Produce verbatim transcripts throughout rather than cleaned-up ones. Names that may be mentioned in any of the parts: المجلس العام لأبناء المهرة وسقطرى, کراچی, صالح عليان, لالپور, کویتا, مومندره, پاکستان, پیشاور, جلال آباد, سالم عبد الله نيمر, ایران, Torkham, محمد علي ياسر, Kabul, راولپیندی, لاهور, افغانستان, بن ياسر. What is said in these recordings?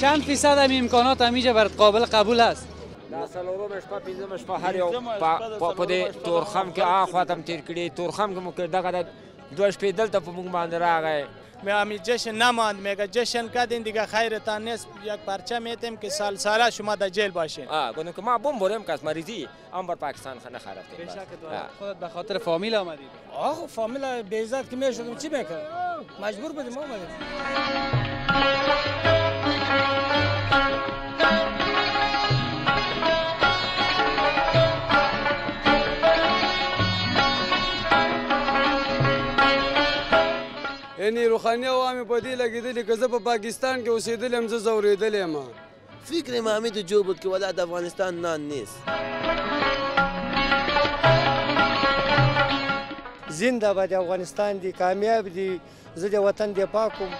چند فیصد هم امکانات همیشه برات قابل قبول است؟ در سال و رومش پا پیزمش پا هر یو پا ده تورخم که آن خواتم تیر کردی تورخم که مکرده قدر دوش پیدل تا پا مونگ باند را آگه میامی جشن نماند میگه جشن کردین دیگه خیرتان نیست یک پرچه میتیم که سال سالا شما در جیل باشین. آه گونه که ما بوم بریم کس مریضی ام بر پاکستان خانه خرفته. بیشک تو خودت به خاطر فامیل آمدید؟ آخ فامیل به عزت که میشدم چی میکرد؟ مجبور بودیم آمدیم. یعنی روحانی عوامی پدی لگیدی که زب پاکستان که وسیدی لیم زوری دلی ما. فکر ما همیشه جو بود که ولاد افغانستان نان نیست. زنده باد افغانستان دی کامیاب دی زد وطن دی پاکم.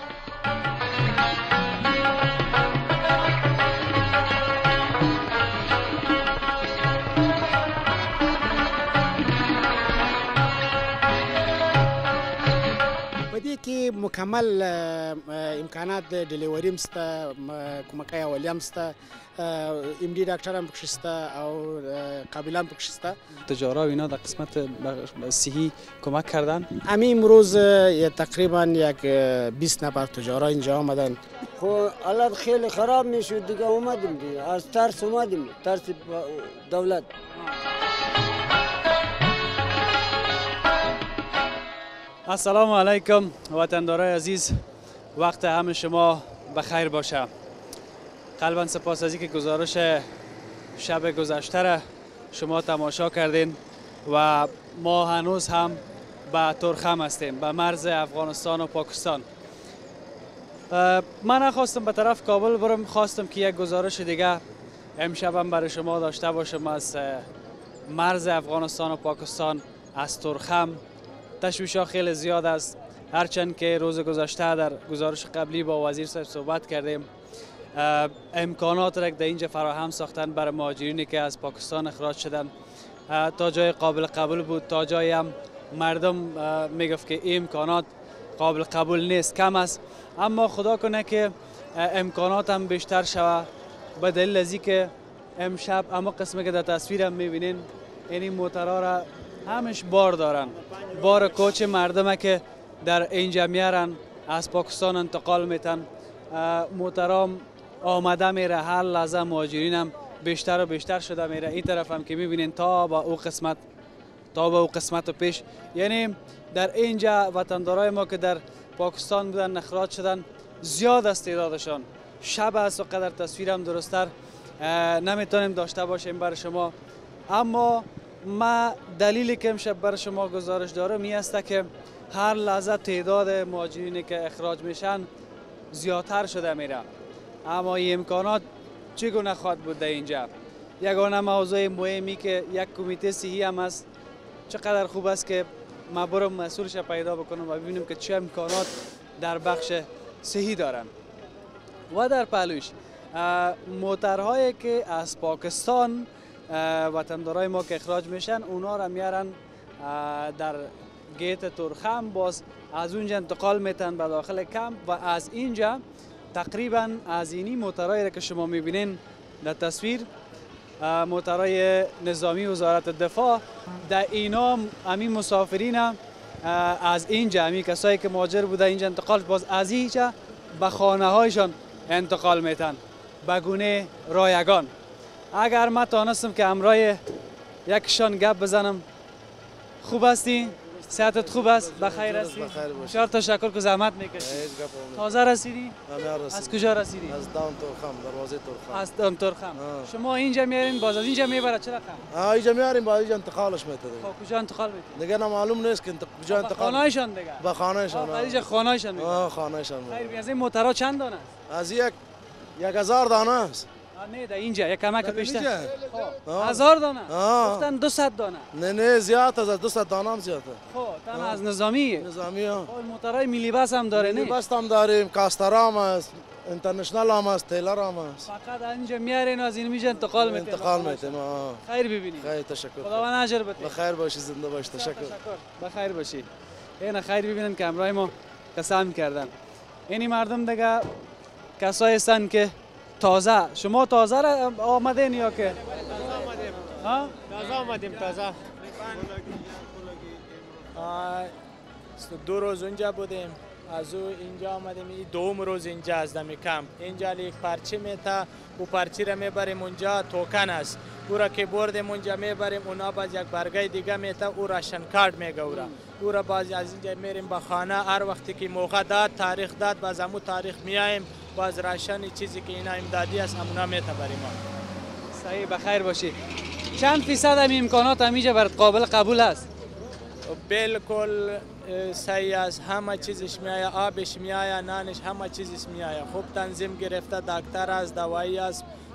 کې مکمل امکانات د ډیلیوري مسته کومکای ولیمسته ام ډي ډاکټر هم پکشسته او قابل هم پکشسته تجارا و اینا د قسمت صحی کمک کردن همین امروز تقریبا یک بیست نفر تجارا اینجا آمدن خو حالت خیلی خراب میشد دیگه اومدیم دیگه از ترس اومدیم ترس دولت السلام علیکم وطندارای عزیز وقت همه شما بخیر باشه قلبا سپاس از اینکه گزارش شب گذشته را شما تماشا کردین و ما هنوز هم به تورخم هستیم به مرز افغانستان و پاکستان من نخواستم به طرف کابل برم خواستم که یک گزارش دیگه امشبم برای شما داشته باشم از مرز افغانستان و پاکستان از تورخم تشویش ها خیلی زیاد است هرچند که روز گذشته در گزارش قبلی با وزیر صاحب صحبت کردیم امکانات را در اینجا فراهم ساختن برای مهاجرینی که از پاکستان اخراج شدن تا جای قابل قبول بود تا جای هم مردم میگفت که این امکانات قابل قبول نیست کم است اما خدا کنه که امکانات هم بیشتر شود به دلیل از اینکه امشب اما قسمی که در تصویرم میبینین این موترها را همش بار دارن بار کوچ مردمه که در اینجا میارن از پاکستان انتقال میتن موترام آمده میره هر لحظه مهاجرینم بیشتر و بیشتر شده میره این طرف هم که میبینین تا به او قسمت تا به او قسمت و پیش یعنی در اینجا وطندارای ما که در پاکستان بودن اخراج شدن زیاد است تعدادشان شب است و قدر تصویرم درستر نمیتونیم داشته باشیم برای شما اما ما دلیلی که امشب بر شما گزارش دارم این است که هر لحظه تعداد مهاجرینی که اخراج میشن زیادتر شده میره اما این امکانات چگونه خواهد بود در اینجا یگانه موضوع مهمی که یک کمیته صحی هم است چقدر خوب است که ما برم مسئولش پیدا بکنم و ببینیم که چه امکانات در بخش صحی دارن و در پهلویش موترهایی که از پاکستان وطندارای ما که اخراج میشن اونا را میارن در گیت تورخم باز از اونجا انتقال میتن به داخل کمپ و از اینجا تقریبا از اینی موترهایی را که شما میبینین در تصویر موترهای نظامی وزارت دفاع در اینا همین مسافرین از اینجا همین کسایی که مهاجر بوده اینجا انتقال باز از اینجا به خانه هایشان انتقال میتن به گونه رایگان اگر ما توانستم که همراه یکشان گپ بزنم خوب هستی؟ صحتت خوب است؟ بخیر هستی؟ بسیار تشکر که زحمت میکشی تازه رسیدی؟ از کجا رسیدی؟ از دام تورخم، دروازه تورخم از دام تورخم شما اینجا میارین باز از اینجا میبره چه رقم؟ اینجا میارین باز اینجا انتقالش میتده خب کجا انتقال میتده؟ دیگه نمعلوم نیست که کجا انتقال به خانهایشان دیگه؟ به خانهایشان آه اینجا خانهایشان میتده آه خانهایشان میتده خیر از این موترها چند دانه است؟ از یک یک هزار دانه است نه ده اینجا یک کمک پیشتر هزار دانه گفتن دوصد دانه نه نه زیاد از دوصد دانه هم زیاده خب تن از نظامی نظامی ها موترهای ملی بس هم داره نه ملی بس هم داریم کاسترام است اینترنشنال هم است تیلر هم است فقط اینجا میارین از این میجن انتقال میتیم انتقال میتیم خیر ببینید خیر تشکر خداوند اجر بده بخیر باشی زنده باش تشکر بخیر باشی اینا خیر ببینن که امرای ما قسم کردن این مردم دیگه کسایی هستن که تازه شما تازه را آمدین یا که؟ تازه آمدیم. ها؟ تازه آمدیم تازه. دو روز اونجا بودیم. از او اینجا آمدیم. این دوم روز اینجا از دمی کم. اینجا یک پرچی میتا. او پرچی را میبریم اونجا توکن است. او را که بردیم اونجا میبریم. اونا باز یک برگه دیگه میتا. او راشن کارت میگوره. او را باز از اینجا میریم به خانه. هر وقتی که موقع داد تاریخ داد باز همون تاریخ میایم. باز راشن چیزی که اینا امدادی است همونا میتا بریم. صحیح بخیر باشی. چند فیصد هم امکانات همیشه برات قابل قبول است؟ بالکل صحیح است. همه چیزش میایه، آبش میایه، نانش همه چیزش میایه. خوب تنظیم گرفته، دکتر است، دوایی است،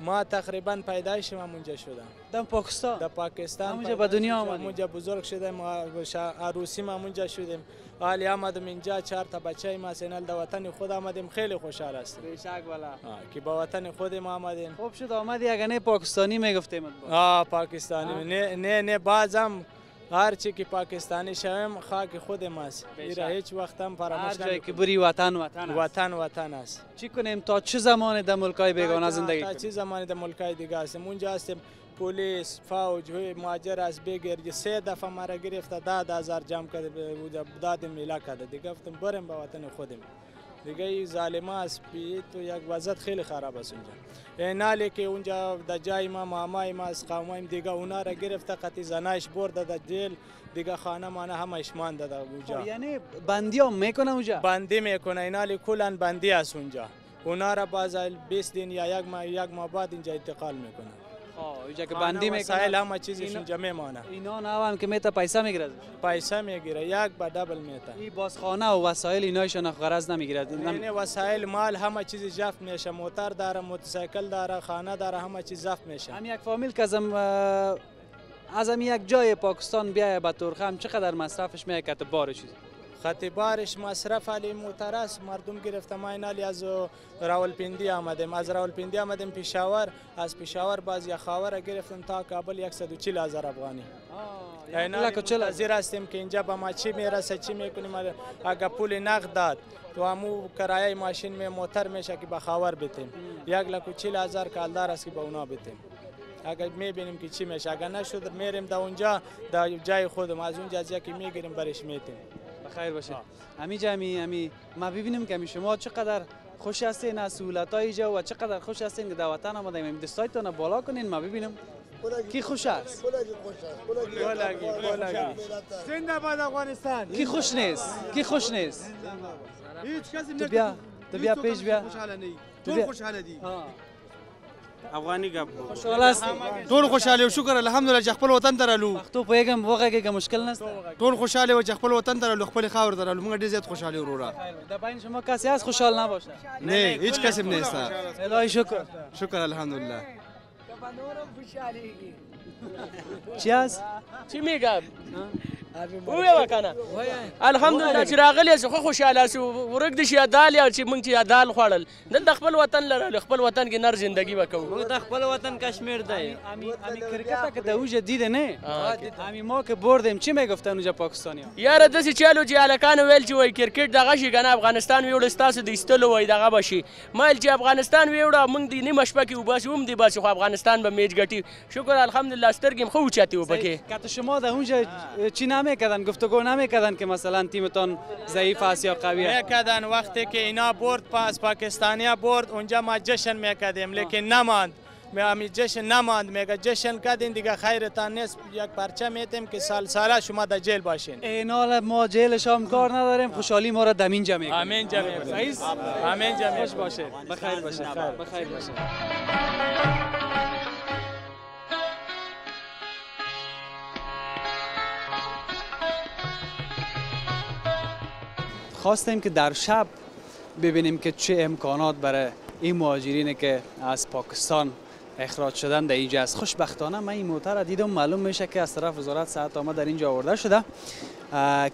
ما تقریبا پیدایشم اونجا شدم. در پاکستان. در پاکستان. اونجا به دنیا آمدیم. اونجا بزرگ شدیم، ما عروسیم اونجا شدیم. حالی آمدم اینجا چهار تا بچه ما سینال در وطن خود آمدیم، خیلی خوشحال هستیم. بیشک والا. که به وطن خودم آمدیم. خوب شد آمدی اگه نه پاکستانی میگفتیم. آه پاکستانی. نه نه نه بعضم هر چی که پاکستانی شویم خاک خودم است. ایرا هیچ وقتم فراموش نکنیم. هر جایی که بری وطن وطن است. وطن وطن است. چی کنیم تا چه زمان در ملکای بیگانه زندگی کنیم؟ تا چه زمان در ملکای دیگه هستیم. اونجا هستیم پلیس، فوج، مهاجر از بگیرج سه دفعه مرا گرفته داد هزار جمع کرد دادم ملاک کرد. دیگه گفتم بریم به وطن خودم. دیگه این ظالمه است پی تو یک وضعیت خیلی خراب است اونجا. اینالی که اونجا در جای ما مامای ما از قومایم دیگه اونا را گرفته قطعی زنایش برده در جیل دیگه خانه مانه همهش مانده در اونجا. یعنی بندی هم میکنه اونجا؟ بندی میکنه اینالی کلا بندی است اونجا. اونا را باز بیست دین یا یک ماه یک ماه بعد اینجا انتقال میکنه. اینجا که بندی میکنه مسائل همه چیزش اینجا میمانه. اینا نوام که میتا پیسه میگیره؟ پیسه میگیره یک با دبل میتا. این بازخانه و وسایل اینایشان غرض نمیگیره؟ نه وسایل مال همه چیز زفت میشه. موتر داره، موتورسیکل داره، خانه داره، همه چیز زفت میشه. هم یک فامیل که از هم یک جای پاکستان بیایه به ترخم چقدر مصرفش میایه کت بار چیز؟ خطیبارش مصرف علی موتراس مردم گرفته. ما اینالی از راولپیندی آمدیم، از راولپیندی آمدیم پیشاور، از پیشاور باز یخاور را گرفتیم تا کابل صد و چهل هزار افغانی. اینالی منتظر هستیم که اینجا به ما چی میرسه چی میکنیم. اگه پول نقد داد تو همو کرایه ماشین می موتر میشه که به خاور بتیم. یک لک و چهل هزار کالدار است که به اونا بتیم. اگر میبینیم که چی میشه، اگر نشود میریم در اونجا در جای خودم از اونجا از یکی میگیریم برش میتیم. خیر باشه. امی جمی امی ما ببینیم که شما چقدر خوش هستین از سهولت‌های اینجا و چقدر خوش هستین که در وطن آمدیم. دستایتون بالا کنین ما ببینیم کی خوش است. زنده باد افغانستان. کی خوش نیست؟ کی خوش نیست؟ هیچ کسی نمی‌خواد. بیا تو بیا پیش بیا. تو خوشحال دی. افغانی گپ خوشحال است. ټول خوشاله او شکر الحمدلله چې خپل وطن درلو. پښتو پیغام وغه کې مشکل نشته. ټول خوشاله او چې خپل وطن درلو، خپل خاور درلو. موږ ډېر زیات خوشاله وروره. د باندې شما کسی از خوشحال نباشه. نه هیڅ کس نه است. الهی شکر. شکر الحمدلله. د باندې خوشالهږي. چی است؟ چی میگم؟ وای وکانا. الحمدلله چې راغلی خو خوشاله شو ورګ دي چې دال یا چې مونږ چې دال خوړل د خپل وطن لره خپل وطن کې نر ژوندۍ وکړو. موږ د خپل وطن کشمیر دی. امی امی کرکټه کې د وجه دي نه. امی ما کې بردیم چی میگفتن اونجا پاکستانیا. یاره د سې چالو چې الکان ویل چې وای کرکټ دغه شي کنه افغانستان ویوړ ستاسو د استلو وای دغه بشي. مال چې افغانستان ویوړ مونږ دی نیمه شپه کې وباس هم دی بس خو افغانستان به میچ ګټي. شکر الحمدلله سترګم خو چاته وبکه. کته شما د اونجا چینا نمیکردن گفتگو نمیکردن که مثلا تیمتان ضعیف است یا قوی است؟ میکردن وقتی که اینا برد پاس پاکستانیا برد اونجا ما جشن میکردیم لیکن نماند. ما جشن نماند میگه جشن کردین دیگه خیرتان نیست. یک پرچه میتیم که سال سالا شما در جیل باشین. اینال ما جیلش هم کار نداریم. خوشحالی ما را دمین جمع میکنیم. امین جمع میکنیم. امین جمع. خوش باشه. بخیر باشه. بخیر باشه. خواستیم که در شب ببینیم که چه امکانات برای این مهاجرین که از پاکستان اخراج شدن در اینجا است. خوشبختانه من این موتر را دیدم، معلوم میشه که از طرف وزارت صحت آمد در اینجا آورده شده،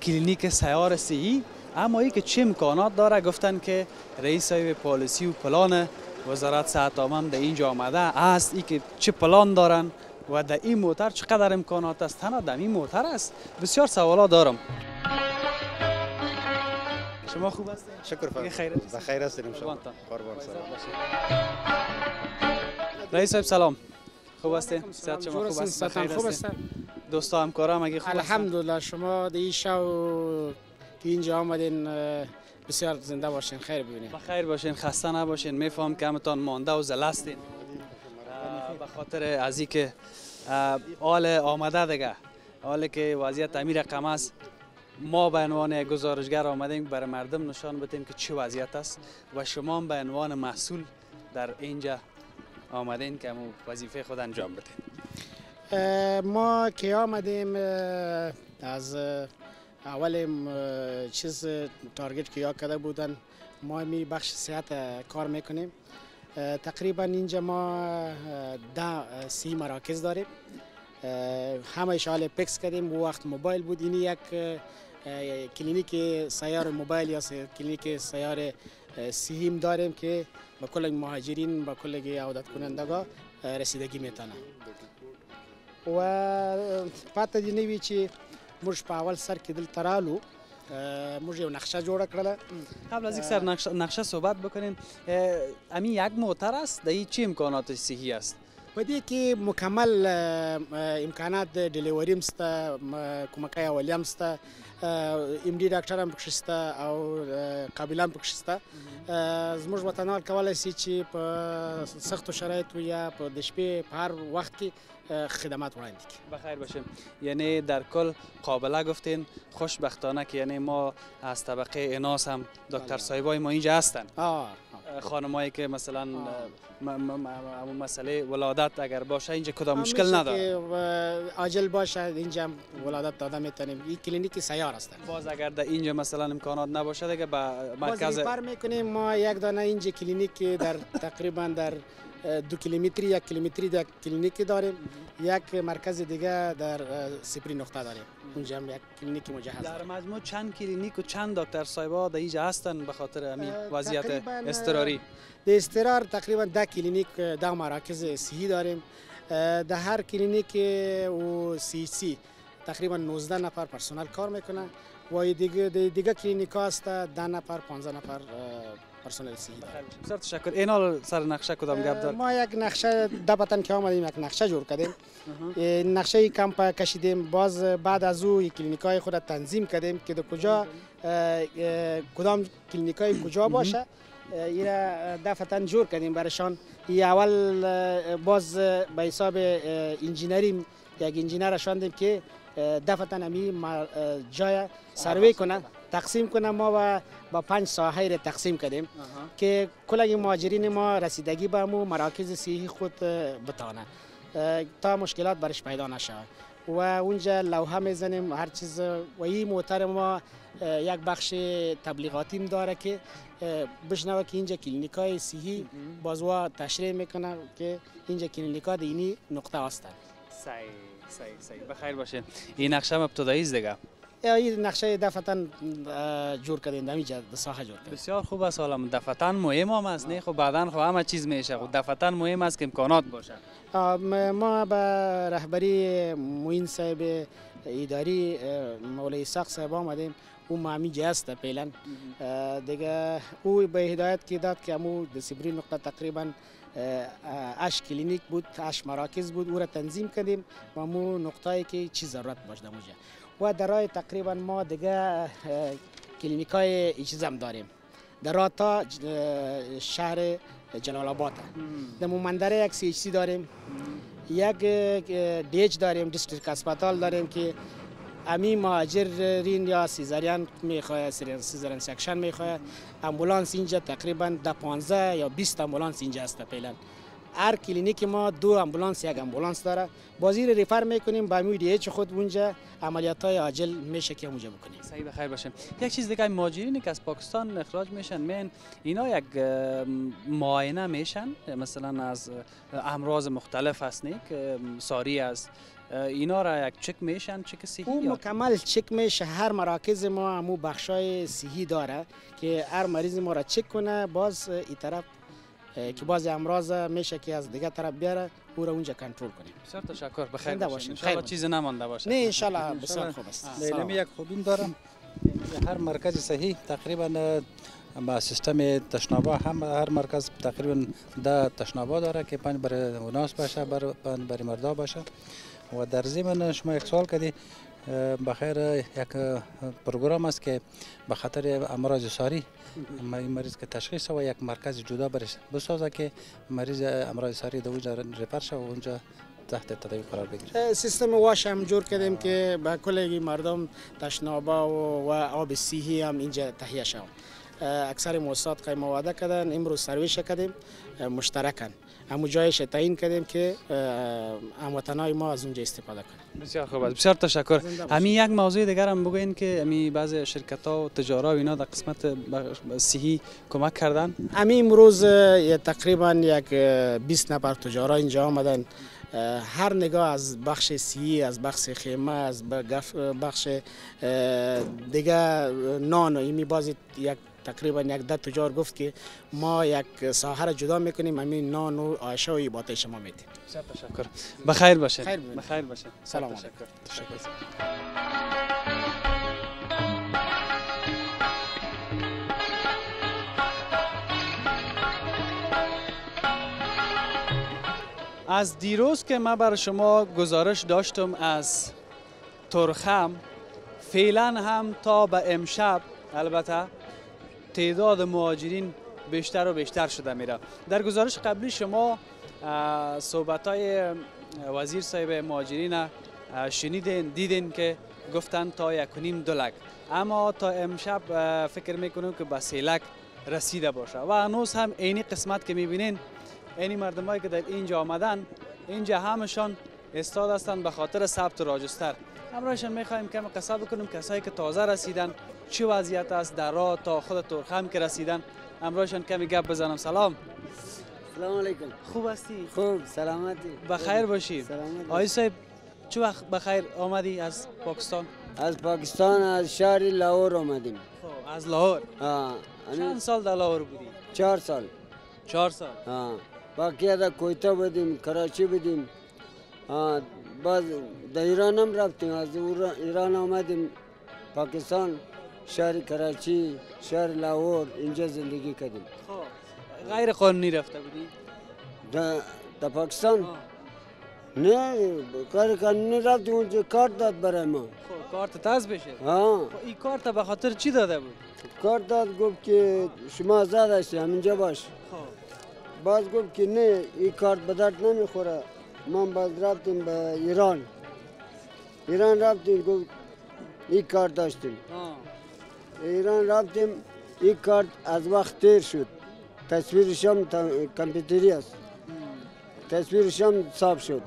کلینیک سیار صحی. اما این که چه امکانات داره گفتن که رئیس صاحب پالیسی و پلان وزارت صحت عامه هم در اینجا آمده است ای که چه پلان دارن و در این موتر چقدر امکانات است، تنها در این موتر است. بسیار سوالا دارم. شما خوب هستید؟ شکر فرمایید. بخیر هستید؟ قربان شما. رئیس صاحب سلام. خوب هستید؟ صحت شما خوب است؟ خوب هستید؟ دوستا همکارا مگه خوب هستید؟ الحمدلله. شما در این شو که اینجا آمدین بسیار زنده باشین، خیر ببینید. بخیر باشین، خسته نباشین. میفهم کمتان مانده و زله هستین. به خاطر از اینکه آل آمده دیگه، حالی که وضعیت تعمیر رقم است، ما به عنوان گزارشگر آمدیم که برای مردم نشان بدیم که چه وضعیت است و شما به عنوان مسئول در اینجا آمدین که وظیفه خود انجام بدین. ما که آمدیم از اول چیز تارگت که یاد کرده بودن، ما می بخش صحت کار میکنیم. تقریبا اینجا ما ده سی مراکز داریم، همه شال پیکس کردیم. و وقت موبایل بود، این یک کلینیک سیار موبایل یا کلینیک سیار سیم داریم که با کل مهاجرین با کل عودت کنندگان رسیدگی میتونه. و پاته دینوی چی موږ په اول سر کې دلته رالو، موږ یو نقشه جوړه کړله. قبل از یک سر نقشه, نقشه صحبت بکنیم، امی یک موتر است، در چه امکانات صحی است؟ په دې کې مکمل امکانات د ډلیوري هم شته، کومکۍ اولیه هم شته، ایم ډي ډاکټر هم پکښې شته او قابله هم پکښې شته. زموږ وطنوال کولی شي چې په سختو شرایطو یا په د شپې په هر وخت کې خدمات وړاندې کړي. بخیر باشیم. یعنی در کل قابله گفتین، خوشبختانه که یعنی ما از طبقه اناس هم دکتر صاحبای ما اینجا هستن. آه. خانمایی که مثلا مسئله ولادت اگر باشه اینجا کدام مشکل نداره، عاجل باشه اینجا ولادت داده میتونیم. این کلینیک سیار است. باز اگر در اینجا مثلا امکانات نباشه دیگه به مرکز باز میکنیم. ما یک دانه اینجا کلینیک در تقریبا در دو کیلومتری یک کیلومتری در کلینیک داریم، یک مرکز دیگه در سپری نقطه داریم، اونجا هم یک کلینیک مجهز. در مجموع چند کلینیک و چند دکتر صاحب‌ها در اینجا هستن به خاطر همین وضعیت اضطراری؟ در اضطرار تقریبا ده کلینیک، ده مراکز صحی داریم. در هر کلینیک و سی سی تقریبا نوزده نفر پرسنل کار میکنه و دیگه دیگه کلینیک است ده نفر پانزده نفر پرسنل صحی داریم. بسیار تشکر. اینال سر نقشه کدام گپ دار؟ ما یک نقشه دبتن که آمدیم یک نقشه جور کردیم، نقشه کمپ کشیدیم، باز بعد از او کلینیکای خود تنظیم کردیم که در کجا کدام کلینیکای کجا باشه، اینا دفتن جور کردیم برایشان. اول باز به حساب انجینری یک انجینر شاندیم که دفتن امی جای سروی کنه تقسیم کنه. ما با پنج ساحه را تقسیم کردیم که کل مهاجرین ما رسیدگی به مو مراکز صحی خود بتانه تا مشکلات برش پیدا نشه. و اونجا لوحه میزنیم هر چیز. و این موتر ما یک بخش تبلیغاتیم داره که بشنوه که اینجا کلینیکای صحی بازوا تشریح میکنه که اینجا کلینیکا دینی نقطه هستن. صحیح صحیح صحیح. بخیر باشین. این نقشه مبتدایی است دیگه؟ این نقشه دفتن جور کردیم همینجا در ساحه جور کردیم. بسیار خوب است. حالا دفتن مهم هم است نه؟ خب بعدن خب همه چیز میشه. خب دفتن مهم است که امکانات باشه. ما به رهبری معین صاحب اداری مولای ساق صاحب آمدیم، او معمی جاست فعلا دیگه. او به هدایت که داد که امو در سبری نقطه تقریبا اش کلینیک بود، اش مراکز بود، او را تنظیم کردیم و امو نقطه‌ای که چی ضرورت باشه موجه. و درای تقریبا ما دیگه کلینیکای اجزام داریم درا تا شهر جلال آباد. در مومندره یک سی اچ سی داریم، یک دیج داریم، دیستریک هسپتال داریم که امی مهاجرین یا سیزارین میخواه سیزارین سکشن میخواه. امبولانس اینجا تقریبا ده پانزده یا بیست امبولانس اینجا است فعلا. هر کلینیک ما دو امبولانس یک امبولانس داره، بازی رو ریفر میکنیم به امید هیچ خود اونجا عملیات های عاجل میشه که اونجا بکنیم. صحیح. بخیر باشیم. یک چیز دیگه، مهاجرینی که از پاکستان اخراج میشن من اینا یک معاینه میشن مثلا از امراض مختلف هست نه که ساری از اینا را یک چک میشن چک صحی؟ او مکمل چک میشه. هر مراکز ما همو بخشای صحی داره که هر مریض ما را چک کنه، باز این طرف که بعضی امراض میشه که از دیگه طرف بیاره او را اونجا کنترل کنیم. بسیار تشکر، بخیر باشین. ان شاء الله چیزی نمانده باشه. نه ان شاء الله بسیار خوب است. لیلمی یک خوبین دارم. هر مرکز صحی تقریبا با سیستم تشنابا هم هر مرکز تقریبا ده تشنابا داره که پنج برای اوناس باشه، برای پنج برای مردا باشه. و در ضمن شما یک سوال کردی، بخیر یک پروگرام است که به خاطر امراض ساری مریض که تشخیص و یک مرکز جدا برش بسازه که مریض امراض ساری در اونجا ریفر شه و اونجا تحت تداوی قرار بگیره. سیستم واش هم جور کردیم که به کلی مردم تشنابا و آب صحی هم اینجا تهیه شود. اکثر مؤسسات که ما وعده کردن امروز سرویس کردیم مشترکاً همو جایش تعیین کردیم که هموطنای ما از اونجا استفاده کنند. بسیار خوب است، بسیار تشکر. همین یک موضوع دیگر هم بگوین که همین بعضی شرکت‌ها و تجارا و اینا در قسمت صحی کمک کردن. همین امروز تقریبا یک بیست نفر تجارا اینجا آمدن، هر نگاه از بخش صحی، از بخش خیمه، از بخش دیگه نان و این بازی یک تقریبا یک ده تجار گفت که ما یک ساحه را جدا میکنیم، همین نان و آشه و عباطه شما میدیم. بسیار تشکر، بخیر باشه. بخیر باشه. سلام. تشکر. تشکر. از دیروز که من بر شما گزارش داشتم از ترخم، فعلا هم تا به امشب البته تعداد مهاجرین بیشتر و بیشتر شده میره. در گزارش قبلی شما صحبت‌های وزیر صاحب مهاجرین شنیدین، دیدین که گفتن تا یک و نیم دلک، اما تا امشب فکر میکنم که به سه لک رسیده باشه و هنوز هم اینی قسمت که میبینین اینی مردمایی که در اینجا آمدن اینجا همشان استاد هستند به خاطر ثبت و راجستر. همراهشان میخوایم کم قصه بکنیم کسایی که تازه رسیدن چه وضعیت است در راه تا خود ترخم که رسیدن، همراهشان کمی گپ بزنم. سلام. سلام علیکم. خوب هستی؟ خوب، سلامتی؟ بخیر باشی. سلامتی. آقای صاحب چه وقت بخیر آمدی از پاکستان؟ از پاکستان از شهر لاهور آمدیم. خب از لاهور. آه. چند سال در لاهور بودی؟ چهار سال. چهار سال. آه. باقی در کویتا بودیم، کراچی بودیم. آه. باز در ایران هم رفتیم، از ایران آمدیم پاکستان، شهر کراچی، شهر لاهور اینجا زندگی کردیم. خب غیر قانونی رفته بودی؟ در پاکستان؟ آه. نه غیر قانونی رفتیم، اونجا کارت داد برای ما. خب کارت تاز بشه؟ ها. این کارت به خاطر چی داده بود؟ کارت داد گفت که شما آزاد هستی همینجا باش. خب باز گفت که نه این کارت به درد نمیخوره. ما باز رفتیم به ایران، ایران رفتیم گفت این کارت داشتیم. آه. ایران رفتیم این کارت از وقت تیر شد، تصویرش هم کامپیوتری است، تصویرش هم صاف شد.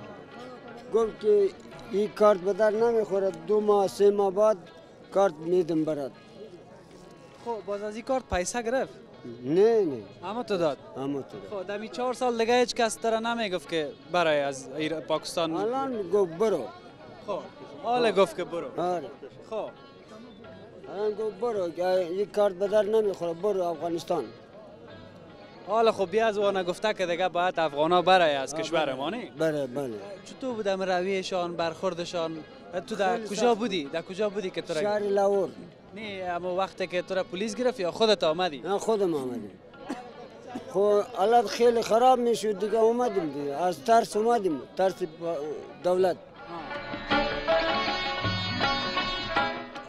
گفت که این کارت به در نمیخوره، دو ماه سه ماه بعد کارت میدم برات. خب باز از این کارت پیسه گرفت؟ نه نه اما تو داد. اما تو داد. خب دمی چهار سال دیگه هیچ کس ترا نمیگفت که برای از پاکستان؟ الان گفت برو. خب حالا گفت که برو. آره. خب الان گفت برو این کارت به در نمیخوره، برو افغانستان. حالا خب بیا از وانا گفته که دیگه باید افغانا برای از کشور ما نی؟ بله بله. چطور بودم رویشان، برخوردشان؟ تو در کجا بودی؟ در کجا بودی که تو را؟ شهر لاهور. نه اما وقتی که تو را پلیس گرفت یا خودت آمدی؟ نه خودم آمدیم. خب حالت خیلی خراب میشد دیگه اومدیم دیگه، از ترس اومدیم، ترس دولت.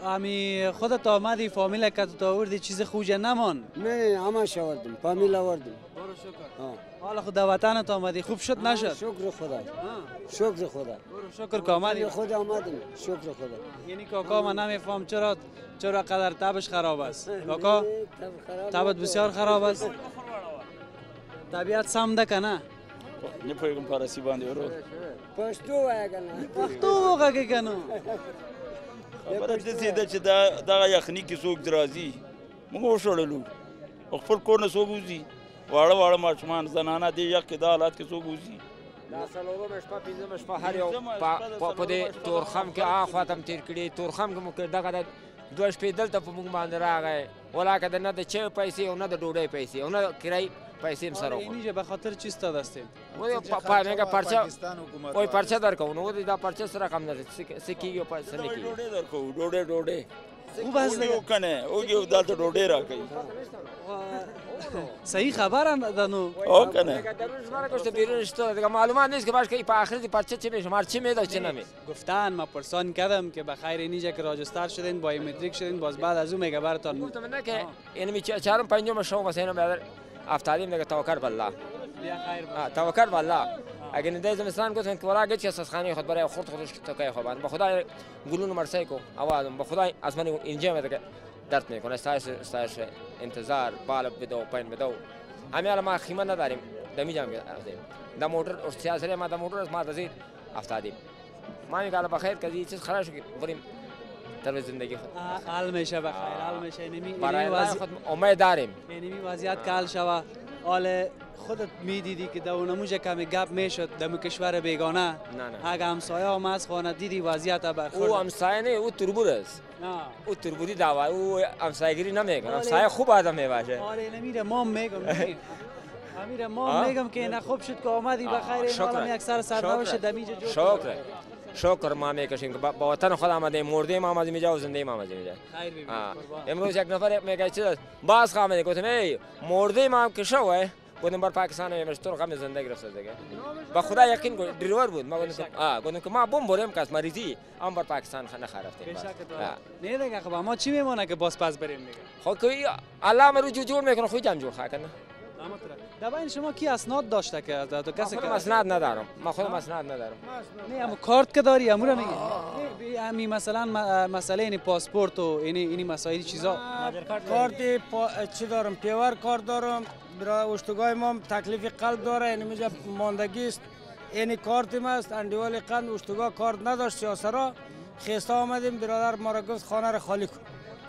امی خودت آمدی فامیل که تو آوردی چیز خوجه نمان؟ نه همش آوردیم، فامیل آوردیم. برو شکر. حالا خود وطنت آمدی خوب شد نشد؟ شکر خدا. شکر خدا. برو شکر که آمدی. خود آمدیم، شکر خدا. یعنی کاکا من نمیفهم چرا چرا قدر تبش خراب است. کاکا تبت بسیار خراب است. طبیعت سمده که نه؟ نپویگم فارسی باندی برو. پشتو وای کنه. پشتو وای کنه. خبرش دسته چه دا دا یخنی کی سوگ درازی مگوشلو خپل کور نه سوگوزی واړه واړه ماشومان زنانه دی یخ دا حالت کې سوگوزی دا سلورو مشپا پنځم مشپا هر یو په دې تورخم کې آ خاتم تیر کړي تورخم کې مکر دغه د دوش پیدل ته په موږ باندې راغی ولاکه د نه د چه پیسې او نه د ډوډۍ پیسې او نه کرای پیسې سره وخورم. یعنی چې به خاطر چیسته دسته وای پانګه پرچه وای پرچه درکو نو دا پرچه سره کم نه سکیو پیسې نه کی ډوډه درکو ډوډه ډوډه او باز نه وکنه او یو دلته ډوډه راکې صحیح خبره ده نو او کنه دروز مره کوشته بیرون شته معلومات نیست که باش که په آخرت پرچه چه میشه مار چی میده چه نمی گفتن ما پرسان کردم که بخیر اینجا که راجستر شدین با متریک شدین باز بعد از اون میگه براتون گفتم نه که یعنی چهارم پنجم شما مثلا بعد افتادیم دیگه توکل بر الله توکل بر الله اگه ندای زمستان گفتن که ورا گچ اساس خانه خود برای خورد خودش توکای خو با خدا گلون مرسی کو اوادم با خدا از من اینجا میاد که درد میکنه استایش استایش انتظار بالا بدو پایین بدو همه ما خیمه نداریم دمی جام گرفتیم دا موتور اور سیاسره ما دا موتور از ما دزید افتادیم ما میگه بخیر کدی چیز خلاص بریم تلو زندگی خود حل میشه بخیر حل میشه نمی برای وضعیت امید داریم یعنی وضعیت کال شوا حال خودت میدیدی که دو نموجه کمی گپ میشد دم کشور بیگانه نه نه اگه همسایه هم از خانه دیدی وضعیت برخورد او همسایه نه او تربور است او تربوری دعوا او همسایگیری نمیکنه همسایه خوب آدم میباشه آره نمیره ما میگم امیر ما میگم که نه خوب شد که آمدی بخیر این هم یک سر سرداوش دمیجه جو شکر شکر ما میکشیم که با وطن خود آمدیم مردیم آمدیم اینجا و زنده‌ایم آمدیم اینجا امروز یک نفر میگه چی باز خامنه گفتم ای مردیم هم که شو گفتم بر پاکستان امروز ترکم زنده گرفته دیگه با خدا یقین گفت دریور بود ما گفتم آ گفتم که ما بم بریم کس مریضی ام بر پاکستان خانه خرفتیم نه دیگه خب ما چی میمونه که باز پس بریم دیگه خب که الله مرو جوجور میکنه خودی هم جور خاکنه دباین شما کی اسناد داشته که تو کسی که اسناد ندارم ما خودم اسناد ندارم نه اما کارت که داری امورا میگی نه همین مثلا مسئله این پاسپورت و این این مسائل چیزا کارت چی دارم پیور کارت دارم برای اشتگاه ما تکلیف قلب داره یعنی میگه ماندگی است این کارت ما است اندیوال قند اشتگاه کارت نداشت سیاسرا خسته آمدیم برادر ما را گفت خانه را خالی کن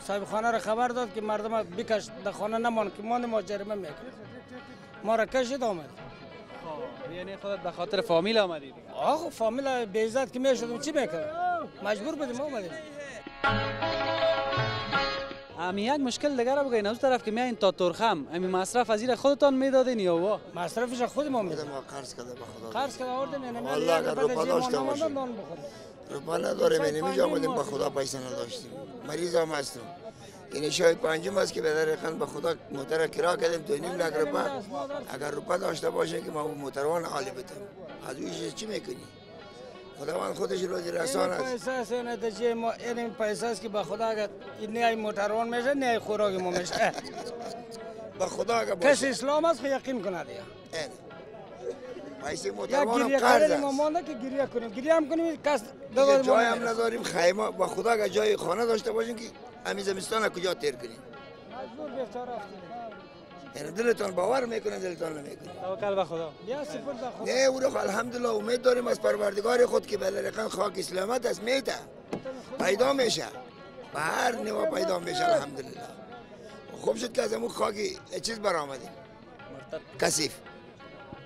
صاحب خانه را خبر داد که مردم بکش در خانه نمان که ما مهاجرت میکنیم ما را کشید آمد یعنی خودت به خاطر فامیل آمدید آخو فامیل به عزت که میشدم چی میکرد مجبور بودیم آمدیم امی یک مشکل دیگه را بگین از طرف که میایین تا ترخم امی مصرف از این خودتان میدادین یا وا مصرفش خود ما میدادیم قرض کرده به خدا قرض کرده آوردیم یعنی والله اگر روپا داشته باشیم روپا نداریم یعنی میجا بودیم به خدا پیسه نداشتیم مریض هم هستم این شای پنجم است که بدر خان به خدا موتر کرا کردیم تو نیم لک روپا اگر روپا داشته باشه که ما موتروان عالی بدیم از ویش چی میکنی خداوند خودش روزی رسان است احساس نتیجه ما این پیسه است که به خدا اگر این نه موتروان میشه نه خوراک ما میشه به خدا اگر کس اسلام است یقین کنه دیگه پیسه موتروان قرض ما مونده که گریه کنیم گریه هم کنیم کس دادم جای هم نداریم خیمه به خدا اگر جای خانه داشته باشیم که امی زمستان کجا تیر کنیم مجبور بیچاره افتادیم دلتان باور میکنه دلتان نمیکنه توکل به خدا بیا سپرد به خدا نه او رو الحمدلله امید داریم از پروردگار خود که بلرقن خاک اسلامت است میته پیدا میشه به هر نوا پیدا میشه الحمدلله خوب شد که از اون خاک چیز برآمدیم کثیف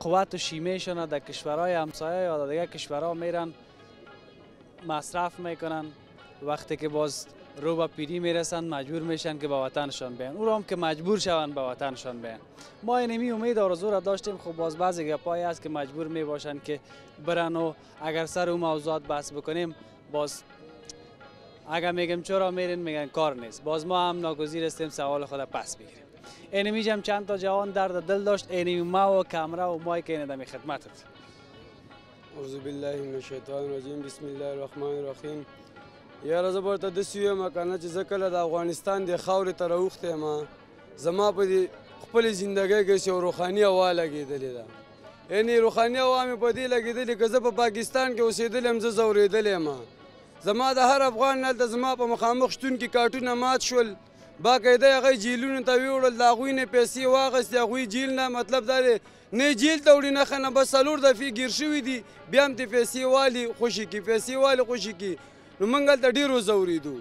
قوت و شیمهشون در کشورهای همسایه یا در دیگه کشورها میرن مصرف میکنن وقتی که باز رو به پیری میرسن مجبور میشن که به وطنشان بیان اون هم که مجبور شون به وطنشان بیان ما اینمی امید آرزو را داشتیم خب باز بعضی گپایی است که مجبور میباشن که برن و اگر سر اون موضوعات بحث بکنیم باز اگه میگم چرا میرین میگن کار نیست باز ما هم ناگزیر هستیم سوال خود پس بگیریم اینمی هم چند تا جوان درد دل داشت اینمی ما و کامرا و مای که ندمی خدمتت اعوذ بالله من الشیطان الرجیم بسم الله الرحمن الرحیم یا رضا برته د سیوم کنه چې زکل د افغانستان د خاور تر اوخته ما زما په خپل ژوندۍ کې یو روحاني حواله کېدلې ده یعنی روحاني عوامي په دې لګېدلې که زه په پاکستان کې اوسېدل هم زه زورېدلې ما زما د هر افغان نل د زما په مخامخ شتون کې کارتونه مات شول باقاعده هغه جیلونو ته ویوړل، د هغوی نه پیسې واخیستې، هغوی جیل نه مطلب دا دی نه جیل ته وړي نښه نه بس څلور دفعې ګیر شوي دي، بیا هم ترې پیسې والي خوشي کي پیسې والي خوشي کي. نو موږ هلته ډېر وځورېدو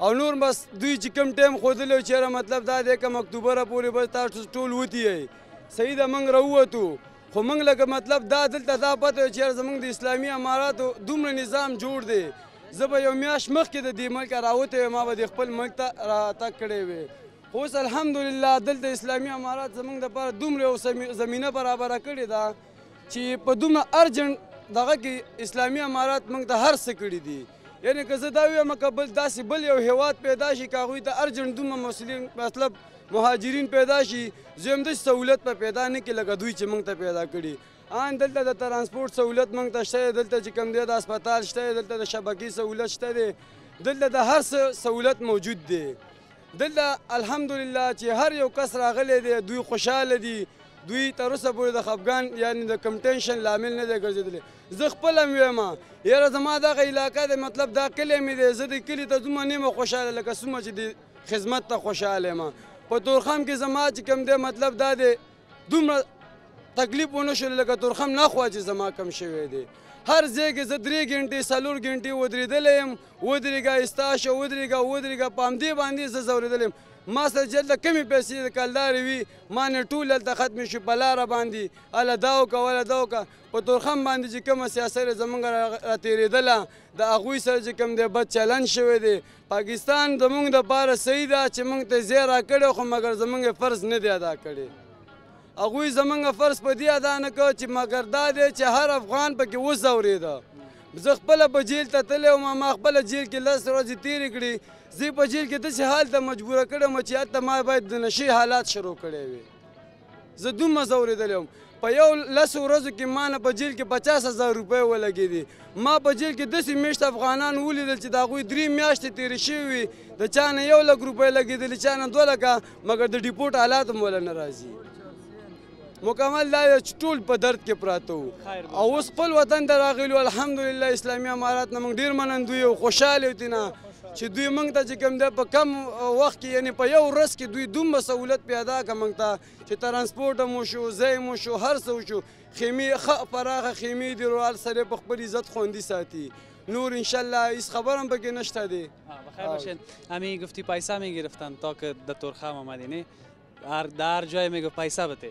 او نور بس دوی چې کوم ټایم ښودلی و چې یاره مطلب دا دی که مکتوبره پورې بس تاسو ټول وتي یئ صحیح ده. موږ راووتو خو موږ لکه مطلب دا دلته دا پته وه چې یاره زموږ د اسلامي اماراتو دومره نظام جوړ دی، زه به یو میاشت مخکې د دې ملکه راوتی وی ما به د خپل ملک ته راتګ کړی وی، خو اوس الحمدلله دلته اسلامي امارات زموږ دپاره دومره یو زمینه برابره کړې ده چې په دومره ارجنټ دغه کې اسلامي امارات موږ ته هر څه کړي دي. یعنې که زه دا ویم که بل داسې بل یو هیواد پیدا شي که هغوی ته ارجنټ دومره مسلین مطلب مهاجرین پیدا شي زه یې همداسې سهولت به پیدا نه کړي لکه دوی چې موږ ته پیدا کړي. ان دلته د ترانسپورت سهولت موږ ته شته، دلته چې کوم دی د هسپتال شته، دلته د شبکې سهولت شته دی، دلته د هر څه سهولت موجود دی دلته الحمدلله چې هر یو کس راغلی دی دوی خوشحاله دي. دوی تر اوسه پورې د خفګان یعنې د کوم ټینشن لامل نه دی ګرځېدلی. زه خپل هم ویمه یاره زما دغه علاقه دی مطلب دا کلی مې دی، زه د کلي ته دومره نه یم خوشحاله لکه څومره چې د خدمت ته خوشحاله یم. په تورخم کې زما چې کوم دی مطلب دا دی دومره تکلیف ونه شول لکه تورخم نخوا چې زما کم شوی دی. هر ځای کې زه درې ګنټې څلور ګنټې ودرېدلی یم، ودرېږه ایستاشه ودرېږه ودرېږه په همدې باندې زه ځورېدلی یم. ما سره چې هلته کمې پیسې د کلدارې وي ما نه ټول هلته ختمې شو په لاره باندې، هله دا وکړه وله دا وکړه. په تورخم باندې چې کومه سیاسي زموږ راتېرېدله د هغوی سره چې کوم دی بد چلند شوی دی. پاکستان زموږ دپاره صحیح ده چې موږ ته زیار راکړی خو مګر زموږ فرض نه دی ادا کړی. هغوی زمونږ فرض په دې ادا نه کوه چې مګر دا دی چې هر افغان پکې وځورېده. زه خپله په جیل ته تللی وم، ما خپله جیل کې لس ورځې تېرې کړي. زه په جیل کې داسې حال ته مجبوره کړې وم چې هلته ما باید د نشې حالات شروع کړی وي. زه دومره ځورېدلی وم په یو لسو ورځو کې ما نه په جیل کې پچاس هزار روپۍ ولګېدې. ما په جیل کې داسې میشت افغانان ولیدل چې د هغوی درې میاشتې تېرې شوې وي، د چا نه یو لک روپۍ لګېدلې چا نه دوه لکه، مګر د ډیپوټ حالات هم وله نه راځي. مکمل دا چې ټول په درد کې پراته وو او اوس خپل وطن ته راغلو. الحمدلله اسلامي امارات نه موږ ډېر منندوی او خوشحاله یو ترېنه چې دوی موږ ته چې کوم دی په کم وخت کې یعنې په یو ورځ کې دوی دومره سهولت پیدا کړه موږ ته چې ترانسپورټ هم وشو، ځای هم وشو، هر څه وشو. خیمې ښه پراخه خیمې دي، روال سړی په خپل عزت خوندي ساتي. نور ان شاء الله هیڅ خبر هم پکې نشته دی. بخیر باشین. همین گفتی پیسه میگرفتن تا که در تورخم آمدین در جای میگو پیسه بده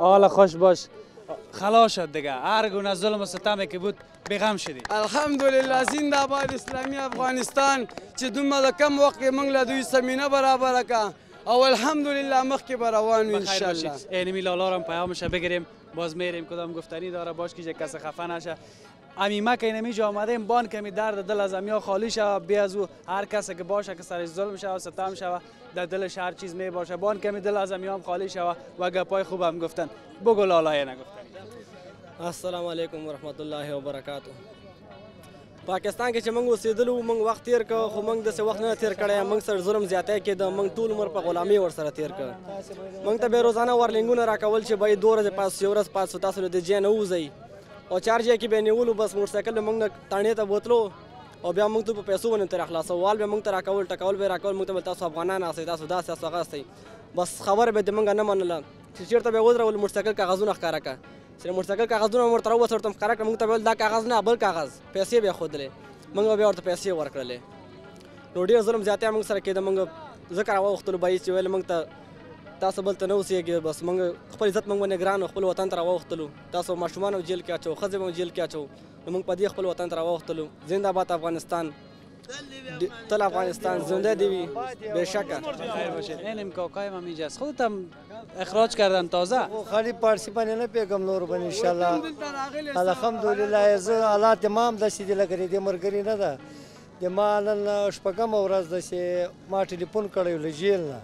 حالا خوش باش خلا شد دیگه، هر گونه ظلم و ستمی که بود بیغم شدید. الحمدلله زنده آباد اسلامی افغانستان چې دومره کم وخت کې موږ له دوی زمینه برابره کړه او الحمدلله مخکې به روان وي انشاءالله. اینمی لالا را هم پیامش بگیریم باز میریم کدام گفتنی داره باش که کس خفه نشه. امیمه که اینمی جا آمدیم بان کمی درد دل از امیا خالی شوه، بیا از او هر کسی که باشه که سرش ظلم شوه ستم شوه در دلش هر چیز می باشه، بان کمی دل از امیا هم خالی شوه و گپای خوب هم گفتن. بگو لالای نگفتن. السلام علیکم و رحمت الله و برکاته. پاکستان کې چې موږ اوسېدلو موږ وخت تېر کړ خو موږ داسې وخت نه دی تېر کړی. موږ سره ظلم زیاتی کېده، موږ ټول عمر په غلامۍ ورسره تېر کړ. موږ ته به روزانه ورلینګونه راکول چې به یې دوه ورځې پاس یو ورځ پاس تاسو له دې ځای نه ووځئ او چار ځای کې به یې نیولو. بس موټرسایکل به موږ نه تڼې ته بوتلو او بیا موږ ته په پیسو باندې ترې خلاصو، وال به موږ ته راکول، ټکول به یې راکول، موږ ته به تاسو افغانان اوسئ تاسو داسې تاسو هغه اوسئ. بس خبره به یې موږ نه منله چې چېرته به یې ودرولو موټرسایکل کاغذونه ښکاره کړه چې موټرسایکل کاغذونه مو ورته راووسه ورته هم ښکاره کړه. موږ ته ویل دا کاغذ نه بل کاغذ، پیسې به یې ښودلې موږ به بیا ورته پیسې ورکړلې. نو ډېر ظلم زیاتی موږ سره کېده. موږ ځکه راواوښتلو به یې چې ویل موږ ته تاسو بل ته نه اوسېږئ. بس موږ خپل عزت موږ باندې ګران و خپل وطن ته راواوښتلو. تاسو ماشومان هم جیل کې اچوو، ښځې هم جیل کې اچوو، نو موږ په دې خپل وطن ته راواوښتلو. زنده آباد افغانستان، تل افغانستان زنده دې وي بېشکه. خیر باشه. اینم کاکایم هم اینجاست، خودت هم اخراج کردن تازه. خالی پارسی پنیله پیغام نور بن ان شاء الله. الحمدلله از حالات امام د شیدل کری د مرګری نه ده. د مالن شپګم ورځ د شی ما ټلیفون کړی لجیل نه.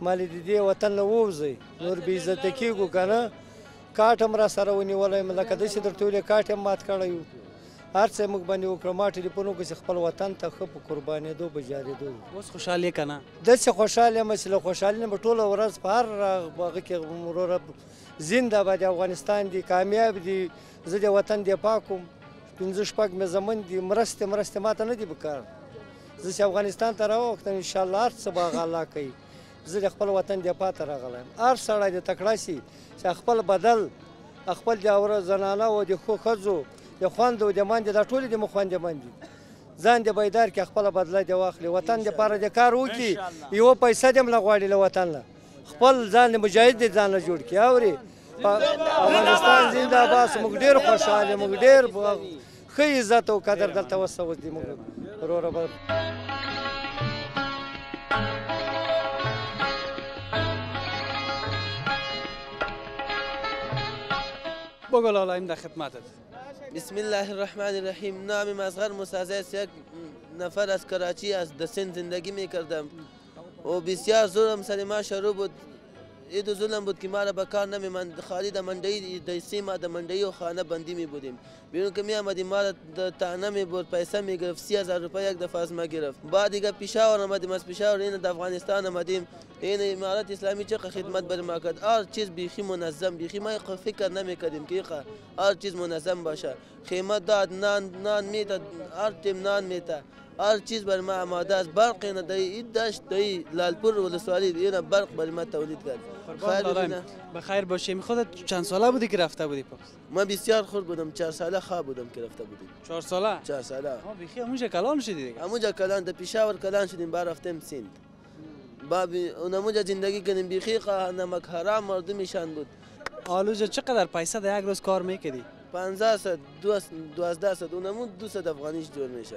مال دې وطن له ووزي نور به عزت کیږي کنه. کاټ هم را سره ونیولای ملک د شی درټولې کاټ هم مات کړی. هر څه موږ باندې وکړه ما ټلیفونو کې خپل وطن ته خپ قربانې دو بجارې دو اوس خوشاله کنه داسې خوشاله مسله خوشاله نه ټوله ورځ په هر باغ کې مرور زنده باد افغانستان دی کامیاب دی زه د وطن دی پاکوم پنځه شپږ مې زمون دی مرسته مرسته ماته نه دی بکار زه چې افغانستان ته راوخت ان شاء الله هر څه باغ الله کوي زه خپل وطن دی پات راغلم هر سړی د تکړه شي چې خپل بدل خپل د اور زنانه او د خو خزو د خوند او د ماندې د ټولې د مخوند باندې ځان د بیدار کې خپل بدله دی واخلي وطن د پاره د کار وکي یو پیسې دم لغواړي له وطن له خپل ځان مجاهد دي ځان له جوړ کی اوري افغانستان زنده باد موږ ډیر خوشاله موږ ډیر خو عزت او قدر دلته وسو دي موږ وروره بقول الله إمدا خدماتك. بسم الله الرحمن الرحيم. نامی مازغر مسازیس یک نفر از کراچی از دسن زندگی میکردم و بسیار ظلم سر ما شروع بود. این دو ظلم بود که ما را به کار نمی‌ماند. خالی در منډی د سیما د منډی او خانه بندی می بودیم. بیرون که می آمدیم ما را طعنه می برد، پیسه می گرفت. سی هزار روپیه یک دفعه از ما گرفت. بعد دیگه پیشاور آمدیم، از پیشاور این در افغانستان آمدیم. این امارات اسلامی چه خدمت بر ما کرد. هر چیز بیخی منظم، بیخی ما فکر نمی‌کردیم که هر چیز منظم باشه. خدمت داد، نان نان میداد، هر تیم نان میداد. هر چیز بر ما آماده است. برق نه دای دشت دای لالپور ولسوالی اینا برق بر ما تولید کرد. بخیر باشیم. خودت چند ساله بودی که رفته بودی پاکستان؟ من بسیار خرد بودم. چهار ساله خواب بودم که رفته بودیم. چهار ساله؟ چهار ساله. ما بخیر همونجا کلان شدی دیگه. همونجا کلان در پیشاور کلان شدیم، بعد رفتیم سند. بعد همونجا زندگی کردیم. بخیر نمک حرام مردمشان بود. آلوجا چقدر پیسه در یک روز کار میکردی؟ پانزده صد دوازده صد اونمون دویست افغانیش جور میشه.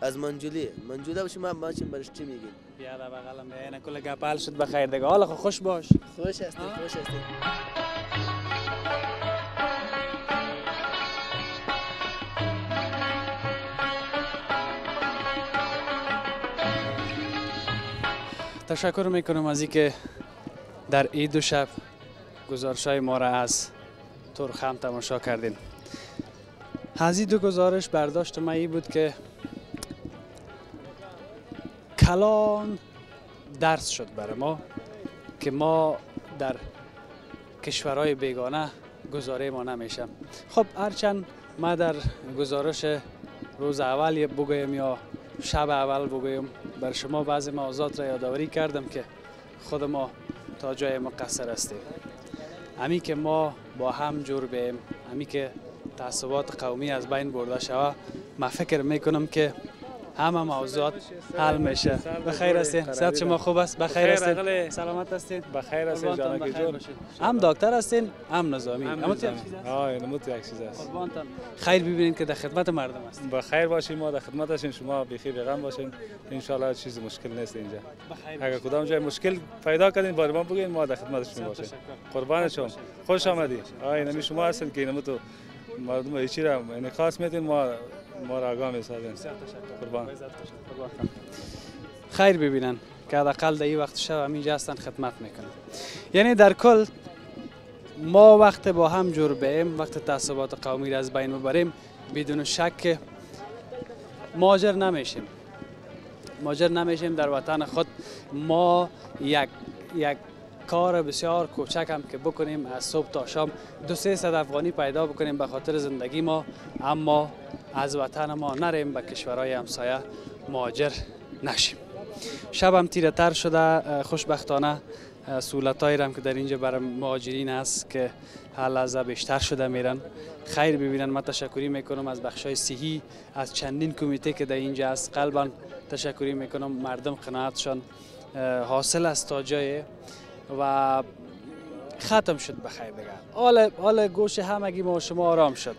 از منجولی منجوله و شما ماشین برش چی میگین بیا دا بغلم اینا کله گپال شد بخیر دیگه حالا خوش باش خوش هستی خوش هستی تشکر میکنم از اینکه در این دو شب گزارش های ما را از ترخم تماشا کردین از این دو گزارش برداشت ما این بود که کلان درس شد برای ما که ما در کشورهای بیگانه گزاره ما نمیشم خب هرچند ما در گزارش روز اول بگویم یا شب اول بگویم بر شما بعضی موضوعات را یادآوری کردم که خود ما تا جای مقصر هستیم امی که ما با هم جور بیم امی که تعصبات قومی از بین برده شوه ما فکر میکنم که همه موضوعات حل میشه بخیر هستین صحت شما خوب است بخیر هستین سلامت هستین بخیر هستین جانم جون هم دکتر هستین هم نظامی هم چیز است آ اینم تو یک چیز است قربانتم خیر ببینید که در خدمت مردم هستین بخیر باشین ما در خدمت هستیم شما بخیر بغم باشین ان شاء الله چیز مشکل نیست اینجا اگر کدام جای مشکل پیدا کردین برای ما بگین ما در خدمت شما باشیم قربان شما خوش آمدید آ اینم شما هستین که اینم تو مردم هیچی را انعکاس میدین ما ما را آگاه میسازیم قربان خیر ببینن که حداقل در این وقت شب همینجا هستن خدمت میکنن یعنی در کل ما وقت با هم جور بیم وقت تعصبات قومی را از بین ببریم بدون شک ماجر نمیشیم ماجر نمیشیم در وطن خود ما یک یک کار بسیار کوچک هم که بکنیم از صبح تا شام دو سه صد افغانی پیدا بکنیم به خاطر زندگی ما اما از وطن ما نریم به کشورهای همسایه مهاجر نشیم شب هم تیره تر شده خوشبختانه سهولتایی هم که در اینجا برای مهاجرین هست که هر لحظه بیشتر شده میرن خیر ببینن. من تشکری میکنم از بخشای صحی، از چندین کمیته که در اینجا هست، قلبا تشکری میکنم. مردم قناعتشان حاصل است تا جای و ختم شد به خیر دیگه. حال حال گوش همگی ما شما آرام شد.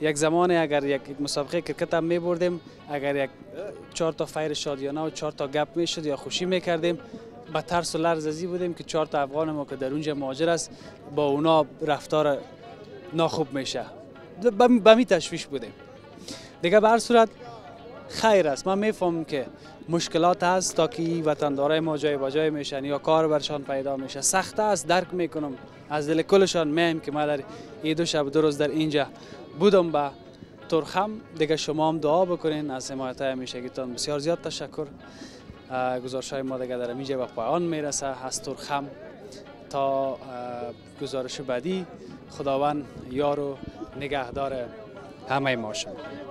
یک زمانی اگر یک مسابقه کرکت هم می بردیم، اگر یک چهار تا فیر شادیانه و چهار تا گپ میشد یا خوشی میکردیم، با ترس و لرز ازی بودیم که چهار تا افغان ما که در اونجا مهاجر است با اونا رفتار ناخوب میشه، به می تشویش بودیم دیگه. به هر صورت خیر است. من میفهمم که مشکلات هست تا که وطن دارای ما جای با جای میشن یا کار برشان پیدا میشه، سخت است، درک میکنم، از دل کلشان میم که ما در این دو شب دو روز در اینجا بودم با ترخم دیگه. شما هم دعا بکنین، از حمایت همیشگیتان بسیار زیاد تشکر. گزارش های ما دیگه در اینجا به پایان میرسه. از ترخم تا گزارش بعدی خداوند یار و نگهدار همه ما شد.